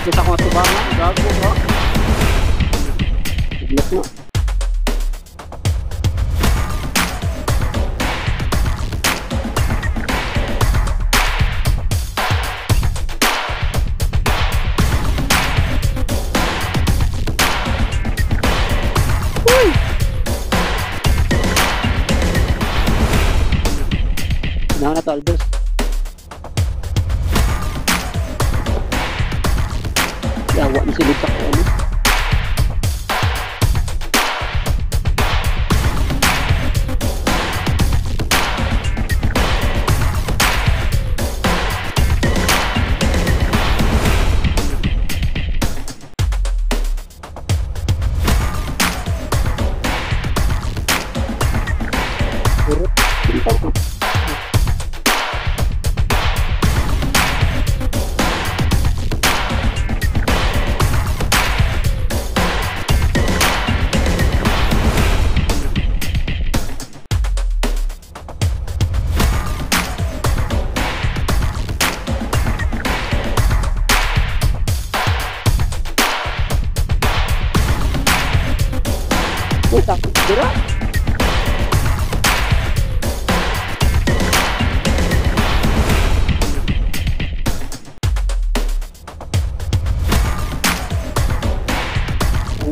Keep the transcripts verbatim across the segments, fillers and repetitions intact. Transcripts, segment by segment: Kita ko tubangan, gago bro. Biglas mo. Uy! Now na to, Albers. Yawa na silid ako ulit.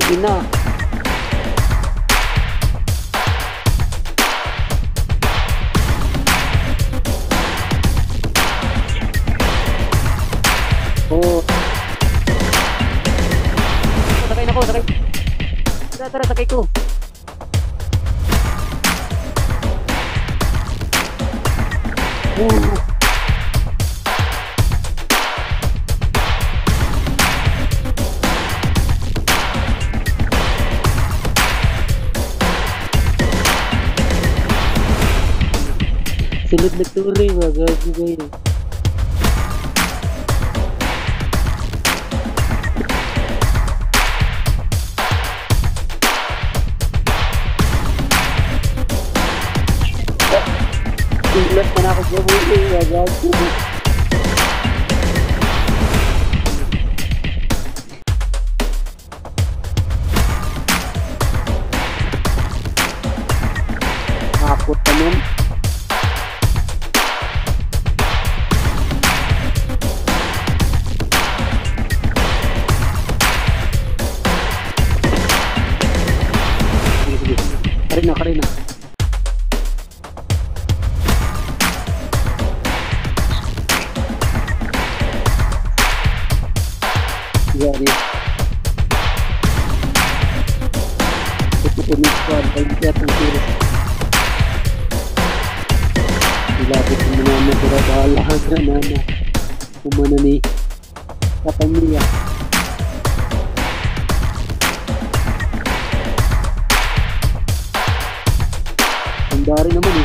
Ina. Oh. Sakay na ko, sakay. Tara, tara, sakay ko. Oh. Silid na tuloy mga gago kayo. Silid na ako sa buhay mga gago. Nakapot naman. Alhamdulillah. Dari naman eh.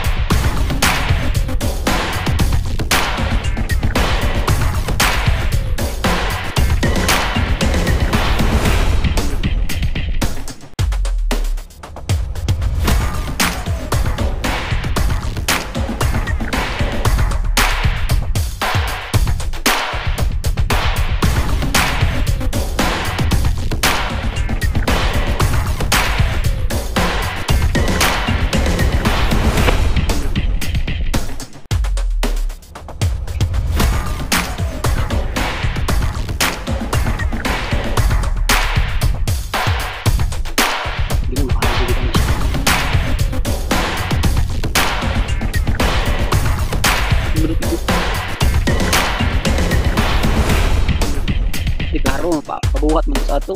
Buhat man satu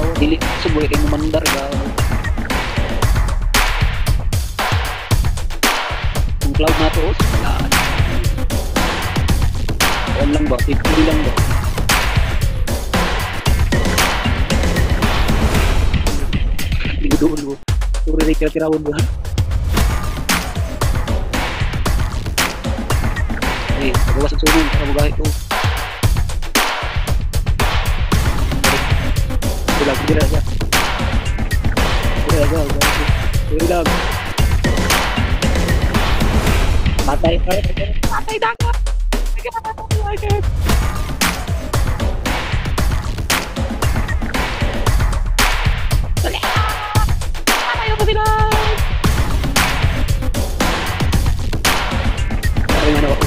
oh, dili sebuah kayo mandar gawin ang cloud na to oh, saan on lang ba? Ipili lang ba? Hindi ko doon oh, sorry na kira-kirawan ba? Ay, magawas ang sunod para magahit oh Gila, gila, gila. Gila, gila, gila. Gila. Patay, patay. Patay, daga. Patay, patay ako sila. Patay, man ako.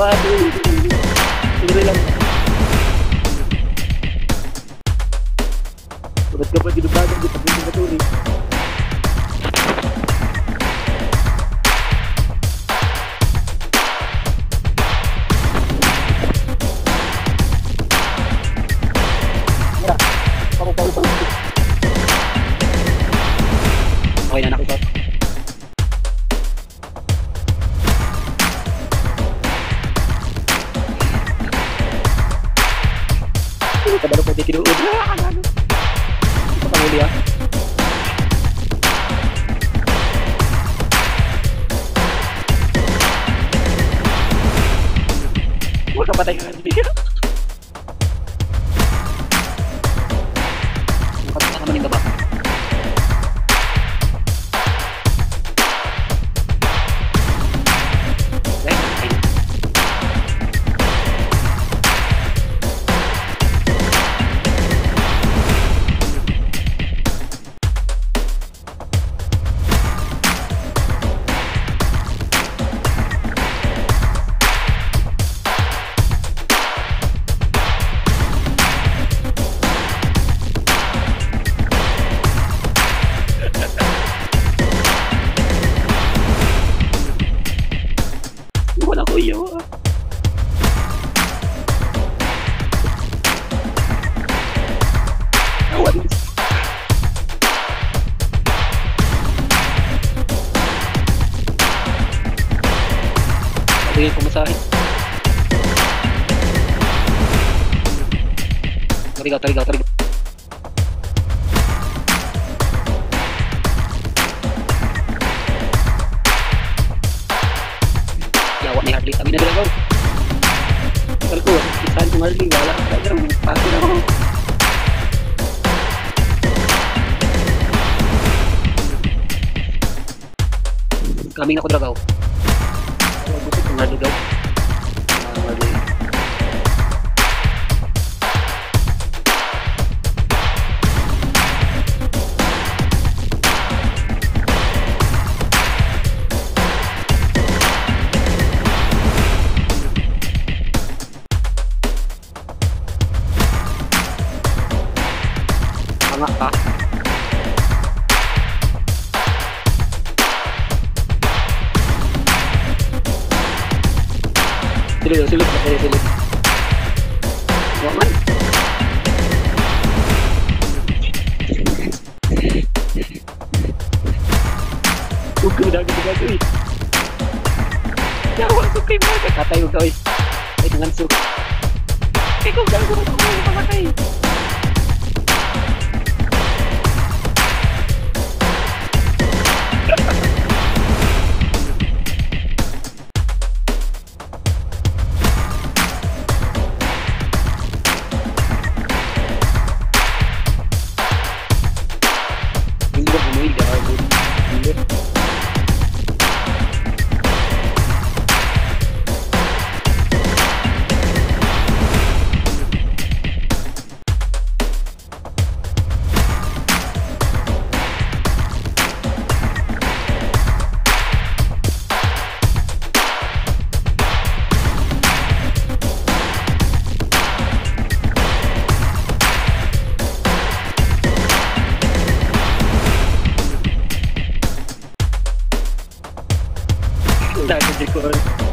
Waduh. Gila lang. Ba't ka pa ginubagan dito pag hindi matuloy? Mira, pakupalupalup dito. Okay na, nakita. Kabalo pwede kinuod. Nakakagano. Dia gua dapat tangan dia bukan sama mending ke bawah kumasahin tarigaw tarigaw tarigaw yawa ni Harley sabi na galaw tal ko isahan kong Harley wala talagang pati na ako kaming ako dragaw Malugaw Malugaw Tanga ka Silip, silip, silip, silip Huwag man Suki daw dito guys, uy. Nawa, suki mo. Kakatay huwag guys. Ay, dengan suki. Ikaw daw, gumawa ko yung pamatay. That's a good one.